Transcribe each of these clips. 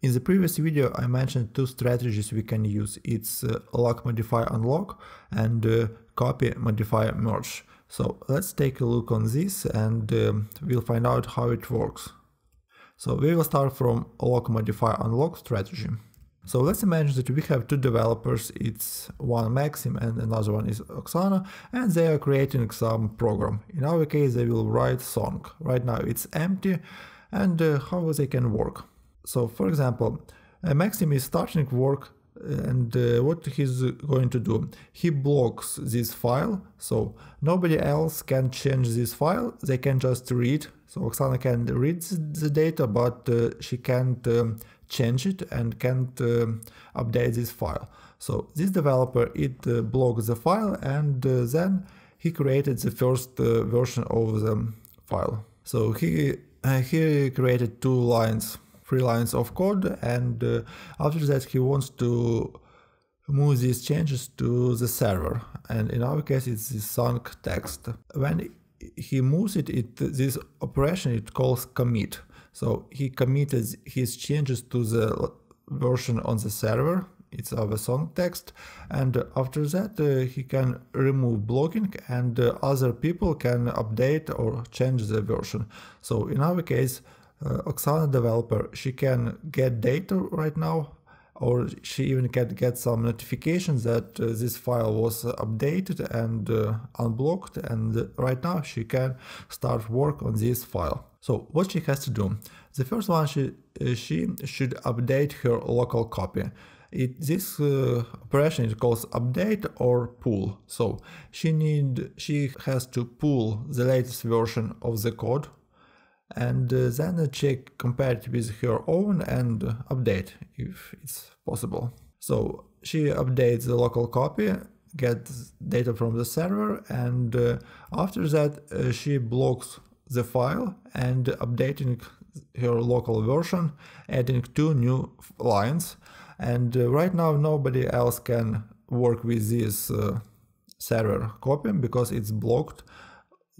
In the previous video I mentioned two strategies we can use. It's lock-modify-unlock and copy-modify-merge. So let's take a look on this and we'll find out how it works. So we will start from lock-modify-unlock strategy. So let's imagine that we have two developers, it's one Maxim and another one is Oksana, and they are creating some program. In our case they will write song. Right now it's empty, and how they can work. So for example, Maxim is starting work, and what he's going to do? He blocks this file, so nobody else can change this file, they can just read. So Oksana can read the data, but she can't change it and can't update this file. So this developer, it blocks the file, and then he created the first version of the file. So he created three lines of code, and after that he wants to move these changes to the server. And in our case it's the song.txt. When he moves it, this operation it calls commit. So he committed his changes to the version on the server, it's our song.txt, and after that he can remove blocking, and other people can update or change the version. So in our case Oksana developer, she can get data right now, or she even can get some notifications that this file was updated and unblocked, and right now she can start work on this file. So what she has to do? The first one, she should update her local copy. This operation is called update or pull. So she has to pull the latest version of the code, and then compare it with her own and update if it's possible. So she updates the local copy, gets data from the server, and after that she blocks the file and updating her local version, adding two new lines. And right now nobody else can work with this server copy because it's blocked.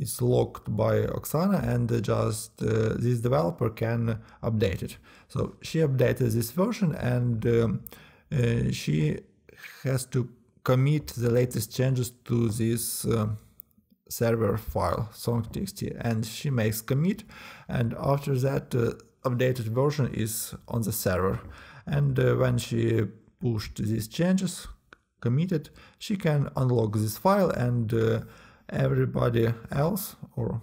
It's locked by Oksana, and just this developer can update it. So she updated this version, and she has to commit the latest changes to this server file song.txt, and she makes commit, and after that updated version is on the server. And when she pushed these changes, committed, she can unlock this file, and everybody else or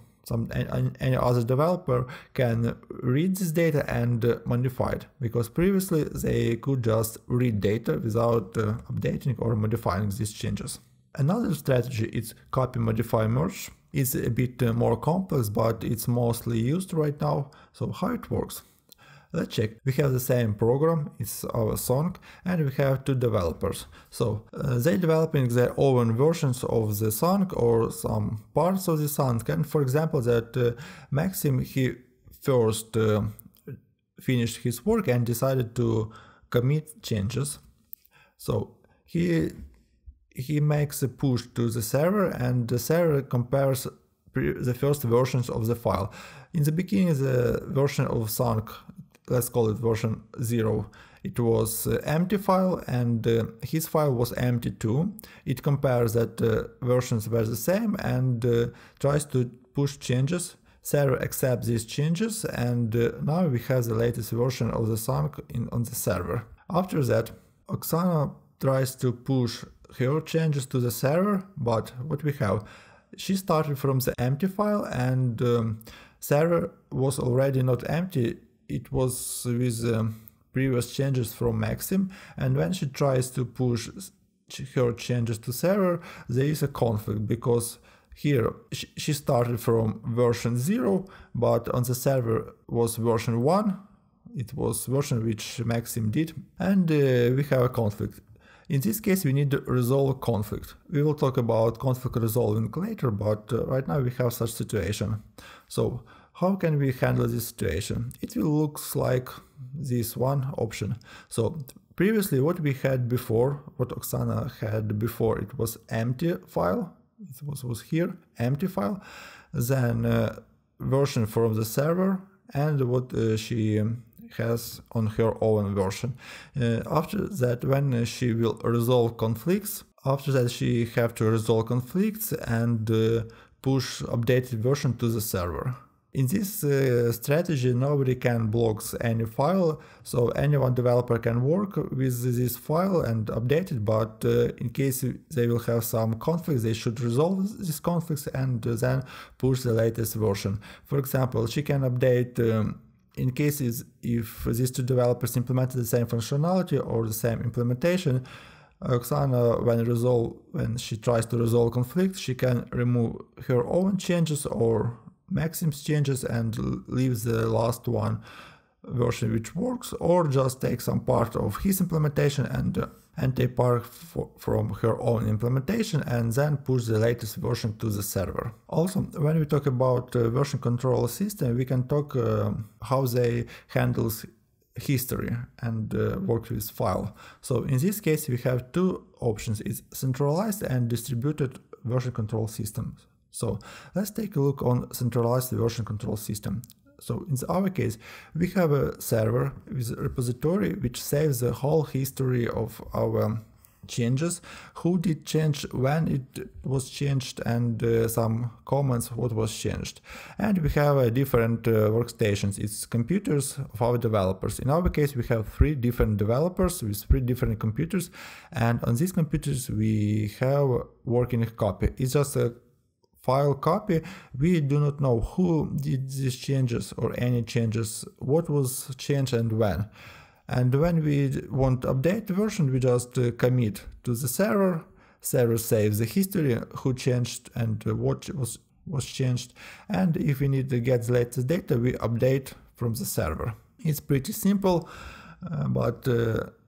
any other developer can read this data and modify it, because previously they could just read data without updating or modifying these changes. Another strategy is copy-modify-merge. It's a bit more complex, but it's mostly used right now. So how it works? Let's check. We have the same program, it's our song, and we have two developers. So they're developing their own versions of the song or some parts of the song. And for example, that Maxim, he first finished his work and decided to commit changes. So he makes a push to the server, and the server compares the first versions of the file. In the beginning, the version of song, let's call it version 0. It was empty file, and his file was empty too. It compares that versions were the same, and tries to push changes. Server accepts these changes, and now we have the latest version of the song on the server. After that, Oksana tries to push her changes to the server, but what we have? She started from the empty file, and server was already not empty. It was with previous changes from Maxim, and when she tries to push her changes to server, there is a conflict, because here she started from version 0, but on the server was version 1, it was version which Maxim did, and we have a conflict. In this case we need to resolve conflict. We will talk about conflict resolving later, but right now we have such situation. So how can we handle this situation? It will look like this one option. So previously what we had before, what Oksana had before, it was empty file, it was here, empty file, then version from the server, and what she has on her own version. After that, when she will resolve conflicts, she have to resolve conflicts and push updated version to the server. In this strategy, nobody can block any file, so any one developer can work with this file and update it, but in case they will have some conflicts, they should resolve these conflicts and then push the latest version. For example, she can update in cases if these two developers implemented the same functionality or the same implementation. Oksana, when she tries to resolve conflict, she can remove her own changes or Maxim's changes and leave the last one version which works, or just take some part of his implementation and take part from her own implementation and then push the latest version to the server. Also, when we talk about version control system, we can talk how they handles history and work with file. So in this case we have two options: it's centralized and distributed version control systems. So let's take a look on centralized version control system. So in our case we have a server with a repository which saves the whole history of our changes, who did change, when it was changed, and some comments what was changed. And we have different workstations, it's computers of our developers. In our case we have 3 different developers with 3 different computers, and on these computers we have working copy. It's just a file copy. We do not know who did these changes or any changes, what was changed and when. And when we want to update the version, we just commit to the server. Server saves the history, who changed and what was changed. And if we need to get the latest data, we update from the server. It's pretty simple, but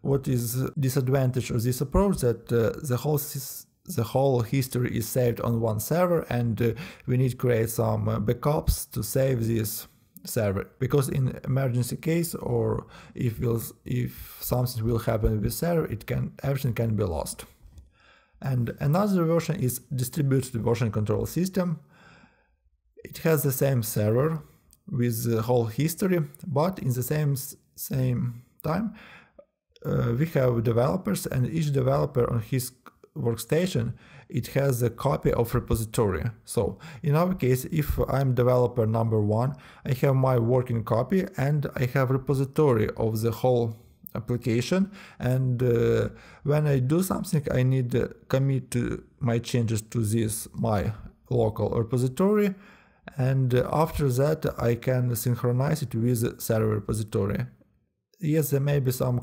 what is disadvantage of this approach, that the whole history is saved on one server, and we need to create some backups to save this server, because in emergency case, or if something will happen with server, everything can be lost. And another version is distributed version control system. It has the same server with the whole history, but in the same time we have developers, and each developer on his workstation it has a copy of repository. So in our case, if I'm developer number 1, I have my working copy and I have repository of the whole application, and when I do something I need to commit my changes to this my local repository, and after that I can synchronize it with server repository. Yes, there may be some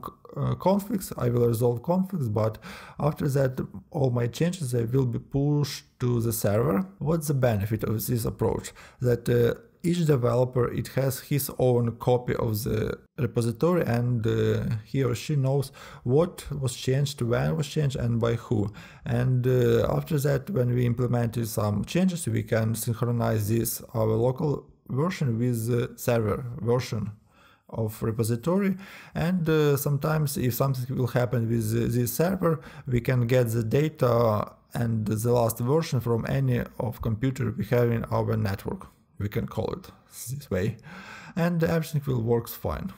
conflicts, I will resolve conflicts, but after that all my changes they will be pushed to the server. What's the benefit of this approach? That each developer it has his own copy of the repository, and he or she knows what was changed, when was changed and by who. And after that when we implemented some changes we can synchronize this our local version with the server version of repository, and sometimes if something will happen with this server we can get the data and the last version from any of computer we have in our network, we can call it this way, and everything will work fine.